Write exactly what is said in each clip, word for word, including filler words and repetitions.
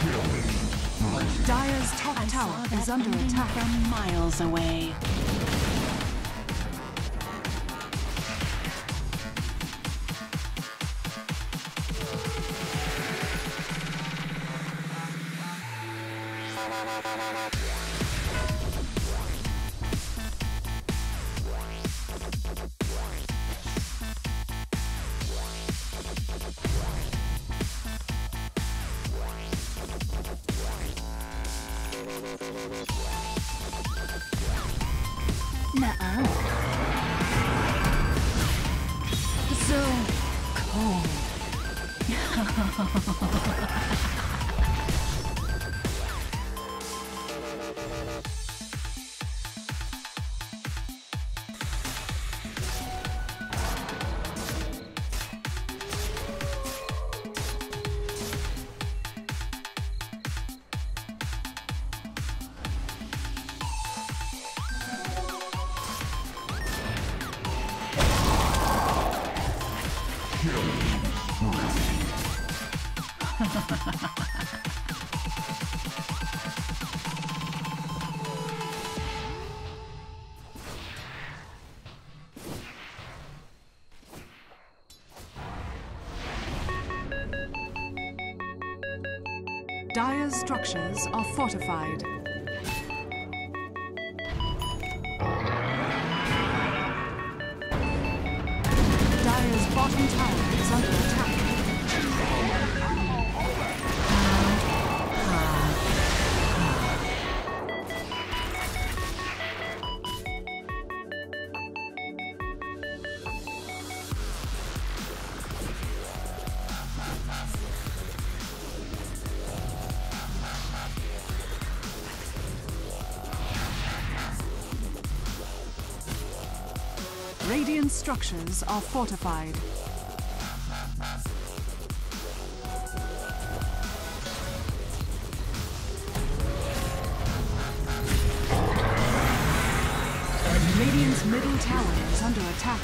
Dire's top tower is under attack from miles away. Dire's structures are fortified. Dire's bottom tower is under attack. Radiant structures are fortified. Radiant's middle tower is under attack.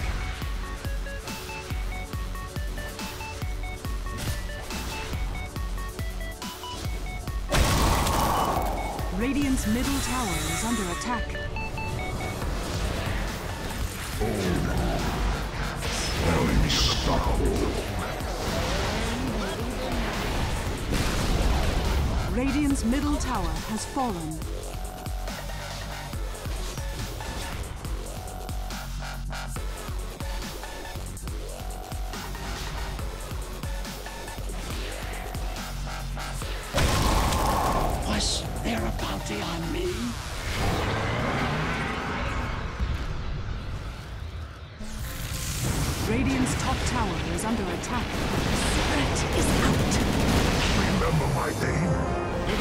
Radiant's middle tower is under attack. Radiant's middle tower has fallen. Was there a bounty on me? Radiant's top tower is under attack. The secret is out. Remember my name? Did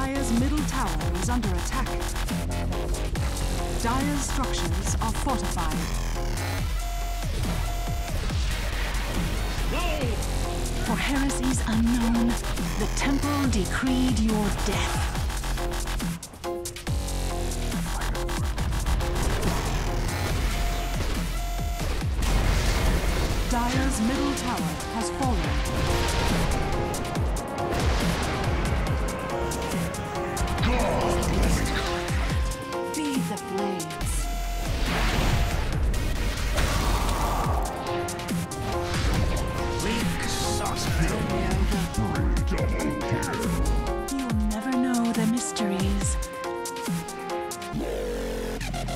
Dire's middle tower is under attack. Dire's structures are fortified. Yay! For heresies unknown, the temple decreed your death. Dire's middle tower has fallen.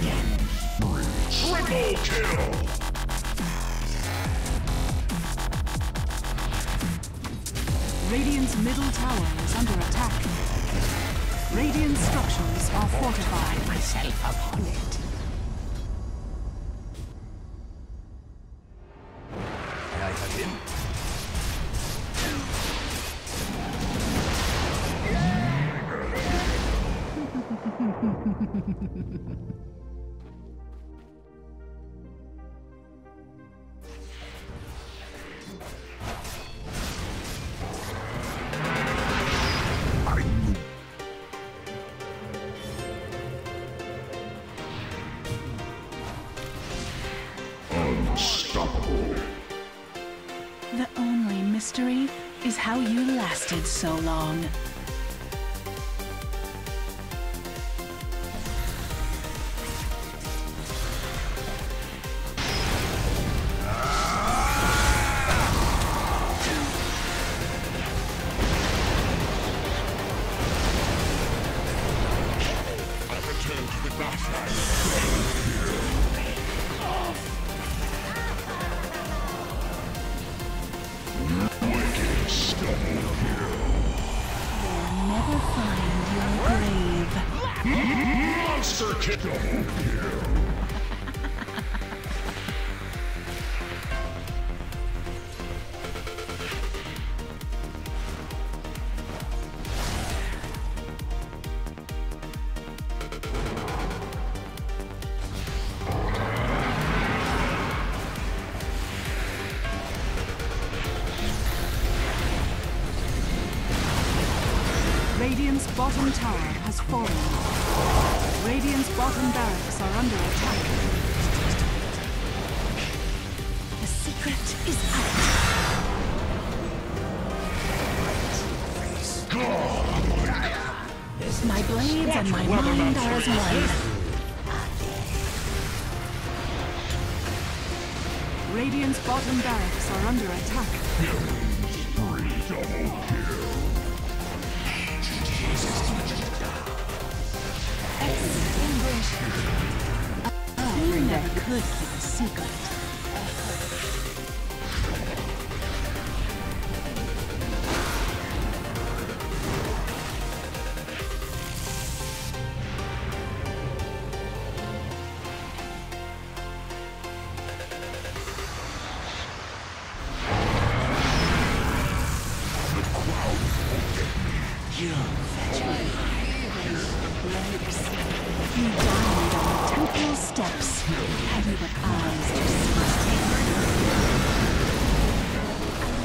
Killing spree. Triple kill. Radiant's middle tower is under attack. Radiant structures are fortified. I myself upon it. I have him. Unstoppable. The only mystery is how you lasted so long. Monster kick. Double kill. Radiant's bottom tower has fallen. Radiant's bottom barracks are under attack. The secret is out. This my blades That's and my mind are as one. Radiant's bottom barracks are under attack. Killing spree. Double kill. You never could keep a secret. The crowd won't get me. You fetch me. You Temple steps, heavy with eyes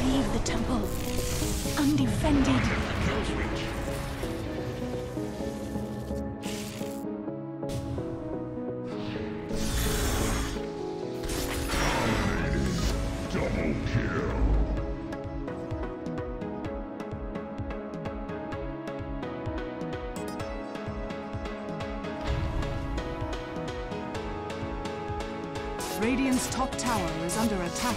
to see. Leave the temple, undefended. Double kill. Radiant's top tower is under attack.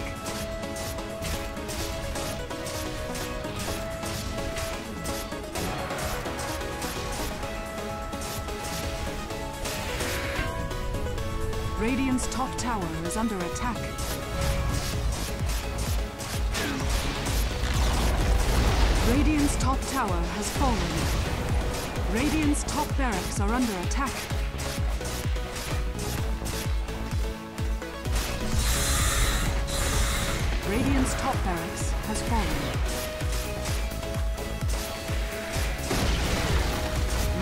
Radiant's top tower is under attack. Radiant's top tower has fallen. Radiant's top barracks are under attack. Radiant's top barracks has fallen.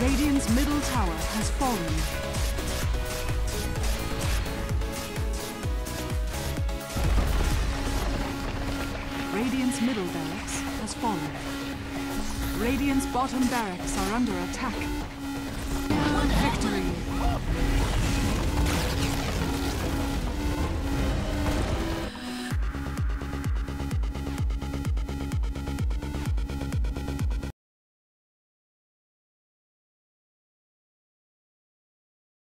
Radiant's middle tower has fallen. Radiant's middle barracks has fallen. Radiant's bottom barracks are under attack.